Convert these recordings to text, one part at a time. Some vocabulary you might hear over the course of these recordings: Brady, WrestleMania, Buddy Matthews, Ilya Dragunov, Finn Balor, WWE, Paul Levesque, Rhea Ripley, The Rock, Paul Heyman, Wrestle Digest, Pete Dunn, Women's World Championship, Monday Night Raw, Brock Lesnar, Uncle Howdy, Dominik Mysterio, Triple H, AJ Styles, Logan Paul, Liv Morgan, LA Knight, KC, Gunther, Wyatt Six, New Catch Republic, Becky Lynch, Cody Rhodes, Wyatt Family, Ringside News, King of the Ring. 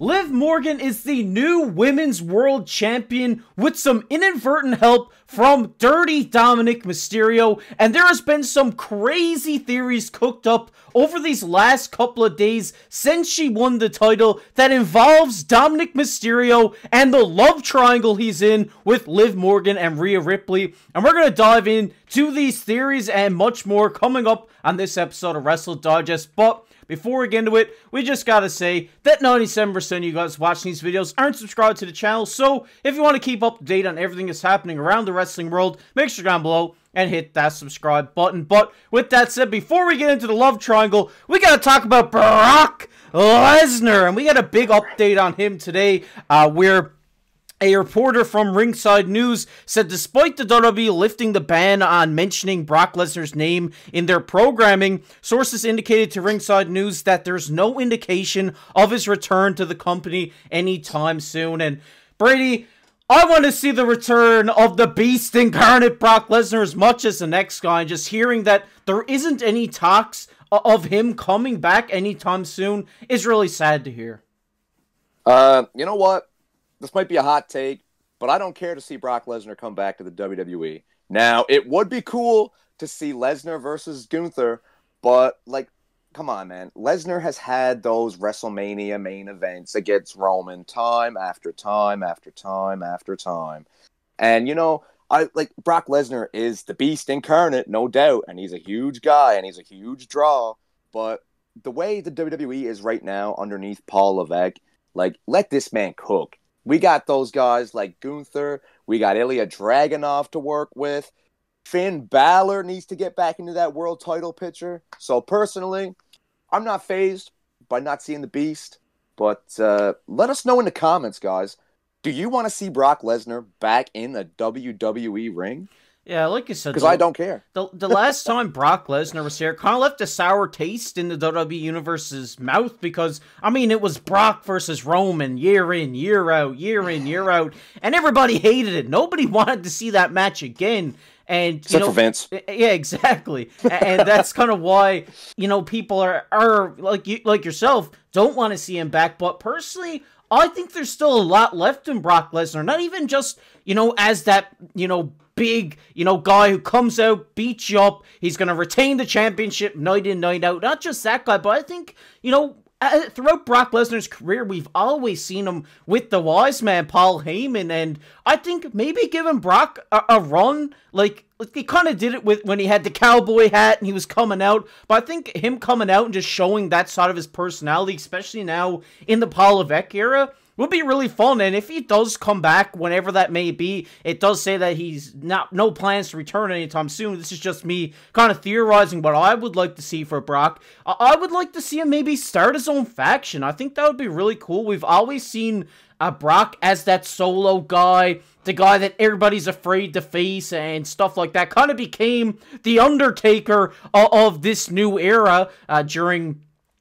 Liv Morgan is the new Women's World Champion with some inadvertent help from dirty Dominik Mysterio, and there has been some crazy theories cooked up over these last couple of days since she won the title that involves Dominik Mysterio and the love triangle he's in with Liv Morgan and Rhea Ripley, and we're going to dive into these theories and much more coming up on this episode of Wrestle Digest. But before we get into it, we just gotta say that 97% of you guys watching these videos aren't subscribed to the channel, so if you want to keep up to date on everything that's happening around the wrestling world, make sure down below and hit that subscribe button. But with that said, before we get into the love triangle, we gotta talk about Brock Lesnar, and we got a big update on him today, where a reporter from Ringside News said despite the WWE lifting the ban on mentioning Brock Lesnar's name in their programming, sources indicated to Ringside News that there's no indication of his return to the company anytime soon. And Brady, I want to see the return of the beast incarnate Brock Lesnar as much as the next guy, and just hearing that there isn't any talks of him coming back anytime soon is really sad to hear. You know what? This might be a hot take, but I don't care to see Brock Lesnar come back to the WWE. Now, it would be cool to see Lesnar versus Gunther, but, like, come on, man. Lesnar has had those WrestleMania main events against Roman time after time after time after time. And, you know, Brock Lesnar is the beast incarnate, no doubt, and he's a huge guy, and he's a huge draw, but the way the WWE is right now underneath Paul Levesque, like, let this man cook. We got those guys like Gunther. We got Ilya Dragunov to work with. Finn Balor needs to get back into that world title picture. So personally, I'm not fazed by not seeing the beast. But let us know in the comments, guys. Do you want to see Brock Lesnar back in a WWE ring? Yeah, like you said, because I don't care. The last time Brock Lesnar was here kind of left a sour taste in the WWE Universe's mouth because, I mean, it was Brock versus Roman year in, year out, and everybody hated it. Nobody wanted to see that match again. And, except for Vince. Yeah, exactly. And that's kind of why, you know, people are like yourself, don't want to see him back. But personally, I think there's still a lot left in Brock Lesnar. Not even just, you know, as that, you know, big, you know, guy who comes out, beats you up, he's going to retain the championship night in, night out. Not just that guy, but I think, you know, throughout Brock Lesnar's career, we've always seen him with the wise man, Paul Heyman, and I think maybe giving Brock a run, like he kind of did it with when he had the cowboy hat and he was coming out, but I think him coming out and just showing that side of his personality, especially now in the Paul Levesque era, would be really fun. And if he does come back, whenever that may be, it does say that he's no plans to return anytime soon. This is just me kind of theorizing what I would like to see for Brock. I would like to see him maybe start his own faction. I think that would be really cool. We've always seen Brock as that solo guy, the guy that everybody's afraid to face and stuff like that. Kind of became the Undertaker of this new era during,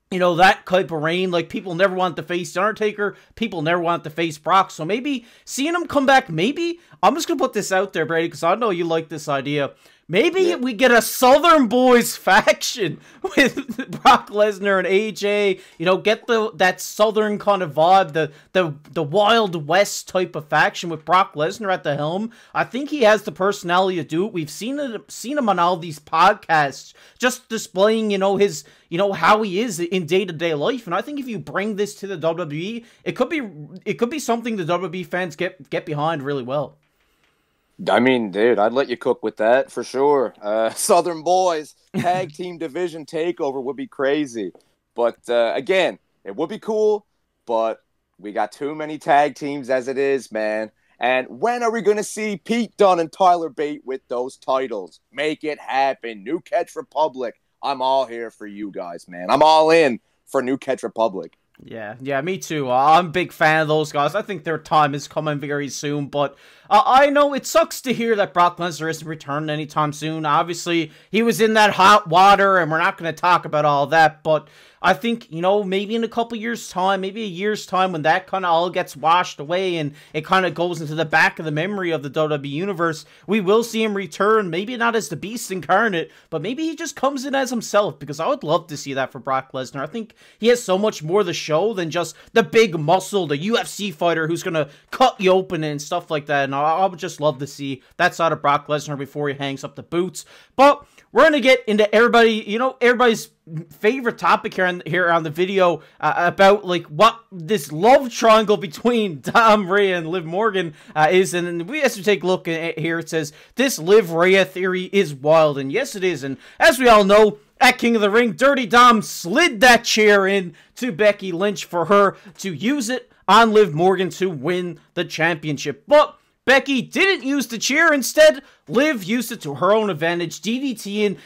you know, that type of reign. Like, people never want to face The Undertaker. People never want to face Brock. So maybe seeing him come back, maybe, I'm just going to put this out there, Brady, because I know you like this idea. Maybe we get a Southern Boys faction with Brock Lesnar and AJ. You know, get that Southern kind of vibe, the Wild West type of faction with Brock Lesnar at the helm. I think he has the personality to do it. We've seen him on all these podcasts, just displaying, you know, his, you know, how he is in day-to-day life. And I think if you bring this to the WWE, it could be something the WWE fans get behind really well. I mean, dude, I'd let you cook with that for sure. Southern Boys tag team division takeover would be crazy. But again, it would be cool, but we got too many tag teams as it is, man. And when are we going to see Pete Dunn and Tyler Bate with those titles? Make it happen. New Catch Republic. I'm all here for you guys, man. I'm all in for New Catch Republic. Yeah, me too. I'm a big fan of those guys. I think their time is coming very soon, but I know it sucks to hear that Brock Lesnar isn't returning anytime soon. Obviously, he was in that hot water, and we're not going to talk about all that, but I think, you know, maybe in a couple years' time, maybe a year's time, when that kind of all gets washed away and it kind of goes into the back of the memory of the WWE Universe, we will see him return, maybe not as the beast incarnate, but maybe he just comes in as himself, because I would love to see that for Brock Lesnar. I think he has so much more to show show than just the big muscle, the UFC fighter who's going to cut you open and stuff like that. And I would just love to see that side of Brock Lesnar before he hangs up the boots. But we're going to get into everybody, you know, everybody's favorite topic here on the video about like what this love triangle between Dom, Rhea, and Liv Morgan is. And we have to take a look at here. It says, this Liv Rhea theory is wild. And yes, it is. And as we all know, at King of the Ring, Dirty Dom slid that chair in to Becky Lynch for her to use it on Liv Morgan to win the championship. But Becky didn't use the chair. Instead, Liv used it to her own advantage, DDTing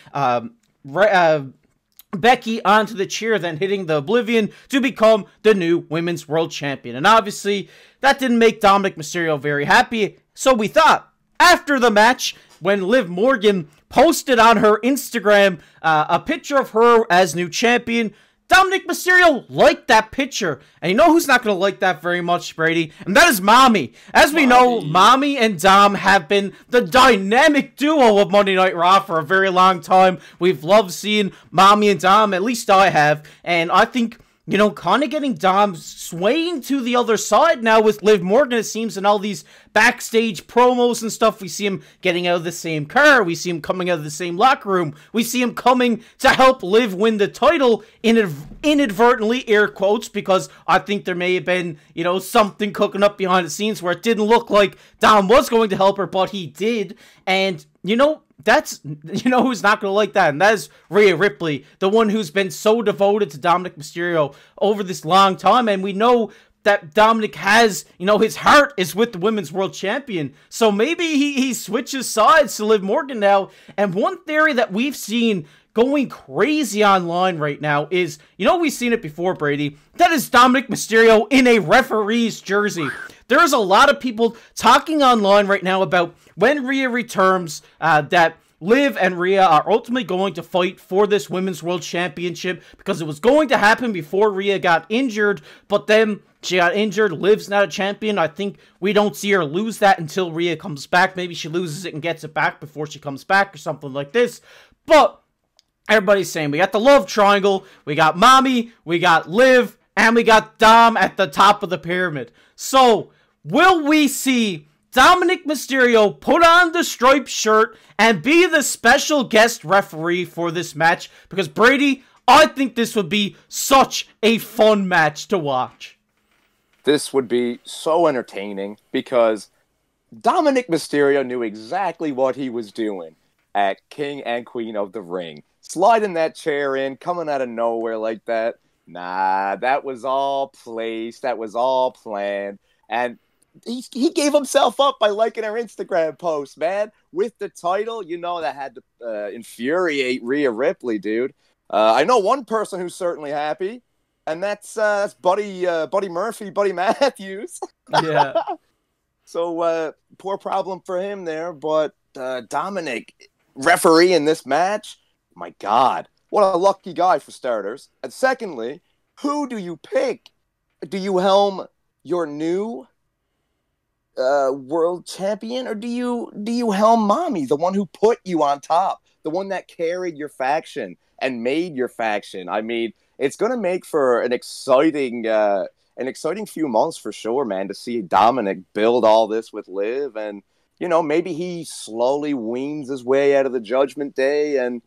Becky onto the chair, then hitting the Oblivion to become the new Women's World Champion. And obviously, that didn't make Dominik Mysterio very happy. So we thought, after the match, when Liv Morgan posted on her Instagram a picture of her as new champion, Dominik Mysterio liked that picture. And you know who's not going to like that very much, Brady? And that is Mommy. As we know, Mommy and Dom have been the dynamic duo of Monday Night Raw for a very long time. We've loved seeing Mommy and Dom, at least I have. And I think, you know, kind of getting Dom swaying to the other side now with Liv Morgan, it seems, in all these backstage promos and stuff. We see him getting out of the same car. We see him coming out of the same locker room. We see him coming to help Liv win the title, inadvertently, air quotes, because I think there may have been, you know, something cooking up behind the scenes where it didn't look like Dom was going to help her, but he did. And, you know, that's, you know who's not going to like that, and that is Rhea Ripley, the one who's been so devoted to Dominik Mysterio over this long time, and we know that Dominik has, you know, his heart is with the Women's World Champion, so maybe he switches sides to Liv Morgan now. And one theory that we've seen going crazy online right now is, you know, we've seen it before, Brady, that is Dominik Mysterio in a referee's jersey. There's a lot of people talking online right now about when Rhea returns, that Liv and Rhea are ultimately going to fight for this Women's World Championship, because it was going to happen before Rhea got injured, but then she got injured. Liv's not a champion. I think we don't see her lose that until Rhea comes back. Maybe she loses it and gets it back before she comes back or something like this. But everybody's saying we got the love triangle, we got Mommy, we got Liv, and we got Dom at the top of the pyramid. So, will we see Dominik Mysterio put on the striped shirt and be the special guest referee for this match? Because, Brady, I think this would be such a fun match to watch. This would be so entertaining, because Dominik Mysterio knew exactly what he was doing at King and Queen of the Ring. Sliding that chair in, coming out of nowhere like that, nah, that was all placed, that was all planned, and he gave himself up by liking her Instagram post, man, with the title. You know that had to infuriate Rhea Ripley, dude. I know one person who's certainly happy, and that's Buddy Matthews. Yeah. So poor problem for him there, but Dominik referee in this match. My God, what a lucky guy for starters. And secondly, who do you pick? Do you helm your new world champion, or do you helm Mommy, the one who put you on top, the one that carried your faction and made your faction? I mean, it's going to make for an exciting few months for sure, man, to see Dominik build all this with Liv, and you know, maybe he slowly weans his way out of the Judgment Day and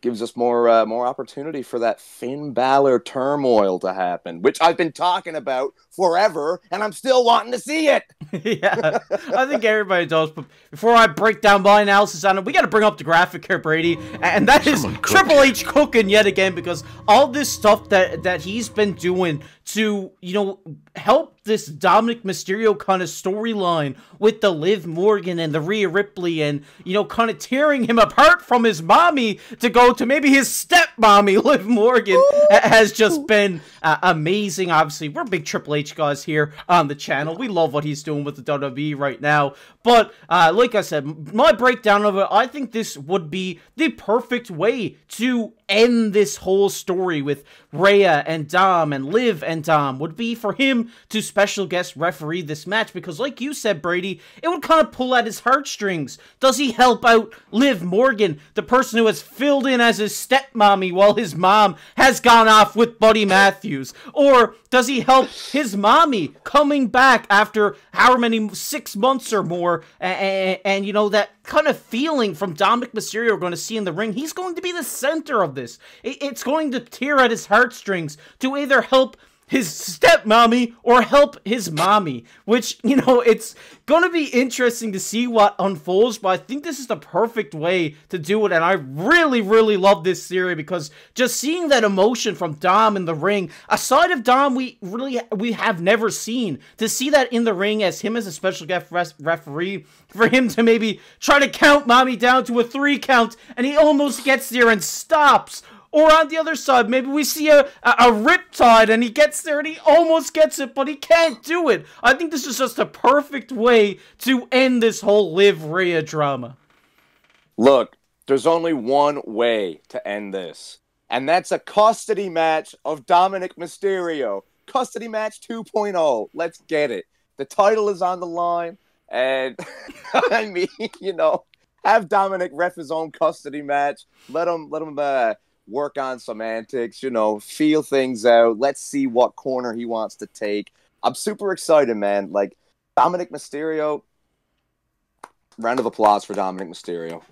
gives us more opportunity for that Finn Balor turmoil to happen, which I've been talking about forever, and I'm still wanting to see it. Yeah, I think everybody does. But before I break down my analysis on it, we got to bring up the graphic here, Brady, and that is Triple H cooking yet again, because all this stuff that he's been doing to, you know, help this Dominik Mysterio kind of storyline with the Liv Morgan and the Rhea Ripley, and, you know, kind of tearing him apart from his mommy to go to maybe his stepmommy, Liv Morgan, has just been amazing. Obviously, we're big Triple H guys here on the channel. We love what he's doing with the WWE right now. But like I said, my breakdown of it, I think this would be the perfect way to end this whole story with Rhea and Dom and Liv and Dom would be for him to special guest referee this match, because like you said, Brady, it would kind of pull at his heartstrings. Does he help out Liv Morgan, the person who has filled in as his stepmommy while his mom has gone off with Buddy Matthews? Or does he help his mommy coming back after however many, 6 months or more, and you know, that kind of feeling from Dominik Mysterio we're going to see in the ring? He's going to be the center of this. It's going to tear at his heartstrings to either help his stepmommy or help his mommy, which, you know, it's going to be interesting to see what unfolds, but I think this is the perfect way to do it, and I really, really love this theory, because just seeing that emotion from Dom in the ring, a side of Dom we have never seen, to see that in the ring as him as a special guest referee, for him to maybe try to count mommy down to a 3 count, and he almost gets there and stops. Or on the other side, maybe we see a riptide and he gets there and he almost gets it, but he can't do it. I think this is just the perfect way to end this whole Liv Rhea drama. Look, there's only one way to end this, and that's a custody match of Dominik Mysterio. Custody match 2.0. Let's get it. The title is on the line, and I mean, you know, have Dominik ref his own custody match. Let him work on semantics, you know, feel things out. Let's see what corner he wants to take. I'm super excited, man. Like, Dominik Mysterio, round of applause for Dominik Mysterio.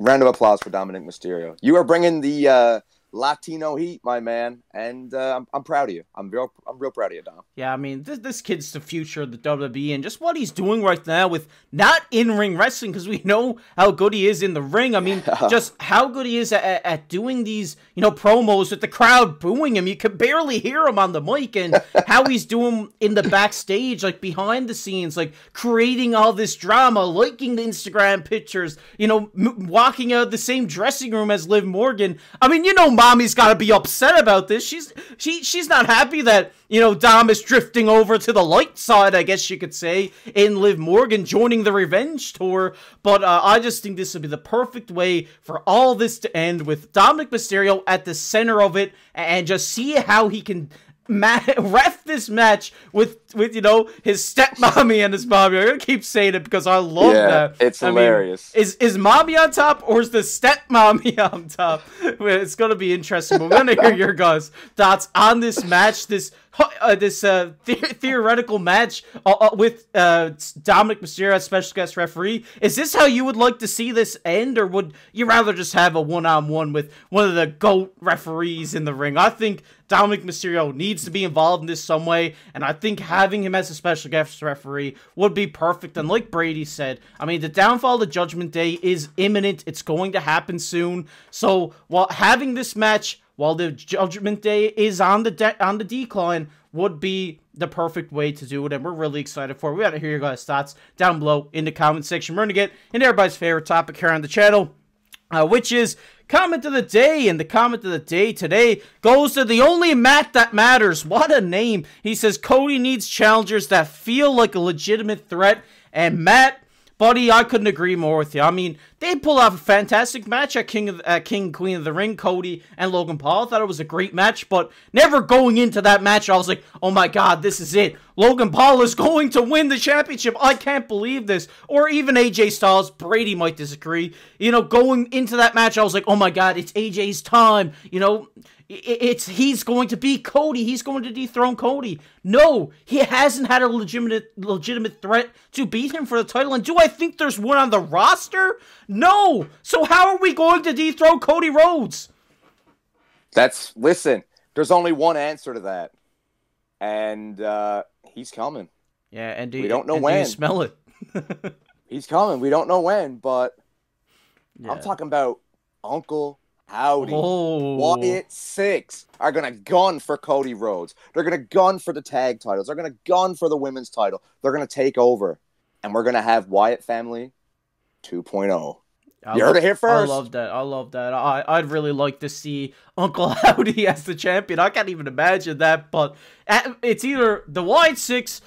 Round of applause for Dominik Mysterio. You are bringing the Latino heat, my man, and I'm proud of you. I'm real proud of you, Dom. Yeah, I mean, this kid's the future of the WWE, and just what he's doing right now with not in-ring wrestling, because we know how good he is in the ring. I mean, just how good he is at doing these, you know, promos with the crowd booing him. You can barely hear him on the mic, and how he's doing in the backstage, like behind the scenes, like creating all this drama, liking the Instagram pictures, you know, walking out of the same dressing room as Liv Morgan. I mean, you know, mommy's got to be upset about this. She's not happy that, you know, Dom is drifting over to the light side, I guess you could say, in Liv Morgan joining the revenge tour. But I just think this would be the perfect way for all this to end, with Dominik Mysterio at the center of it, and just see how he can ref this match with you know, his stepmommy and his mommy. I'm gonna keep saying it because I love that. It's hilarious. I mean, is mommy on top or is the stepmommy on top? It's gonna be interesting. But we're gonna hear your guys' thoughts on this match, this theoretical match with Dominik Mysterio as special guest referee. Is this how you would like to see this end, or would you rather just have a one-on-one with one of the GOAT referees in the ring? I think Dominik Mysterio needs to be involved in this some way, and I think having him as a special guest referee would be perfect. And like Brady said, I mean, the downfall of Judgment Day is imminent. It's going to happen soon. So while having this match, while the Judgment Day is on the decline, would be the perfect way to do it, and we're really excited for it. We got to hear your guys' thoughts down below in the comment section. We're going to get into everybody's favorite topic here on the channel, which is comment of the day, and the comment of the day today goes to the only Matt that matters. What a name. He says, Cody needs challengers that feel like a legitimate threat, and Matt, buddy, I couldn't agree more with you. I mean, they pull off a fantastic match at Queen of the Ring, Cody and Logan Paul. I thought it was a great match, but never going into that match, I was like, oh my god, this is it. Logan Paul is going to win the championship. I can't believe this. Or even AJ Styles. Brady might disagree. You know, going into that match, I was like, oh my god, it's AJ's time. You know, he's going to beat Cody. He's going to dethrone Cody. No, he hasn't had a legitimate threat to beat him for the title. And do I think there's one on the roster? No. So how are we going to dethrone Cody Rhodes? Listen, there's only one answer to that. And he's coming. Yeah, and we don't know when. Do you smell it? He's coming. We don't know when, but yeah. I'm talking about Uncle Howdy. Oh. Wyatt Six are going to gun for Cody Rhodes. They're going to gun for the tag titles. They're going to gun for the women's title. They're going to take over. And we're going to have Wyatt Family 2.0. You heard it here first. I love that. I love that. I'd really like to see Uncle Howdy as the champion. I can't even imagine that, but it's either the Wyatt Six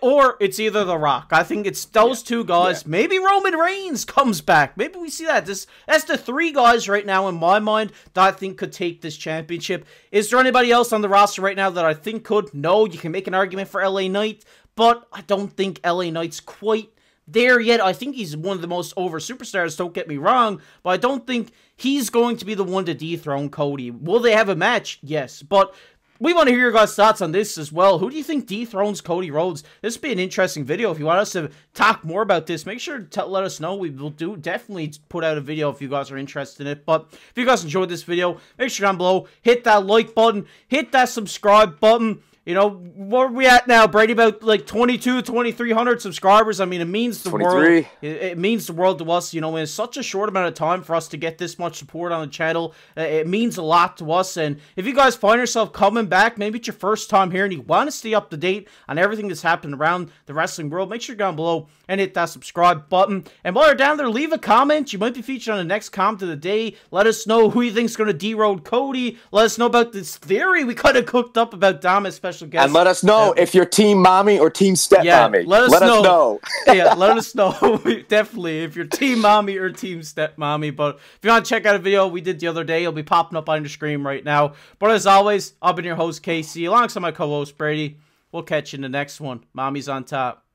Or it's either The Rock. I think it's those two guys. Yeah. Maybe Roman Reigns comes back. Maybe we see that. That's the three guys right now in my mind that I think could take this championship. Is there anybody else on the roster right now that I think could? No, you can make an argument for LA Knight, but I don't think LA Knight's quite there yet. I think he's one of the most over superstars, don't get me wrong, but I don't think he's going to be the one to dethrone Cody. Will they have a match? Yes, but we want to hear your guys' thoughts on this as well. Who do you think dethrones Cody Rhodes? This would be an interesting video. If you want us to talk more about this, make sure to let us know. We will do definitely put out a video if you guys are interested in it. But if you guys enjoyed this video, make sure down below, hit that like button, hit that subscribe button. You know, where are we at now, Brady? About, like, 2,300 subscribers. I mean, it means the world. It means the world to us. You know, in such a short amount of time for us to get this much support on the channel, it means a lot to us. And if you guys find yourself coming back, maybe it's your first time here and you want to stay up to date on everything that's happened around the wrestling world, make sure you go down below and hit that subscribe button. And while you're down there, leave a comment. You might be featured on the next comment of the day. Let us know who you think's going to derode Cody. Let us know about this theory we kind of cooked up about Dom, especially. Guest. And let us know if you're team mommy or team step mommy. Let us know. Yeah, let us know definitely if you're team mommy or team step mommy. But if you want to check out a video we did the other day, it'll be popping up on your screen right now. But as always, I've been your host, KC, alongside my co-host Brady. We'll catch you in the next one. Mommy's on top.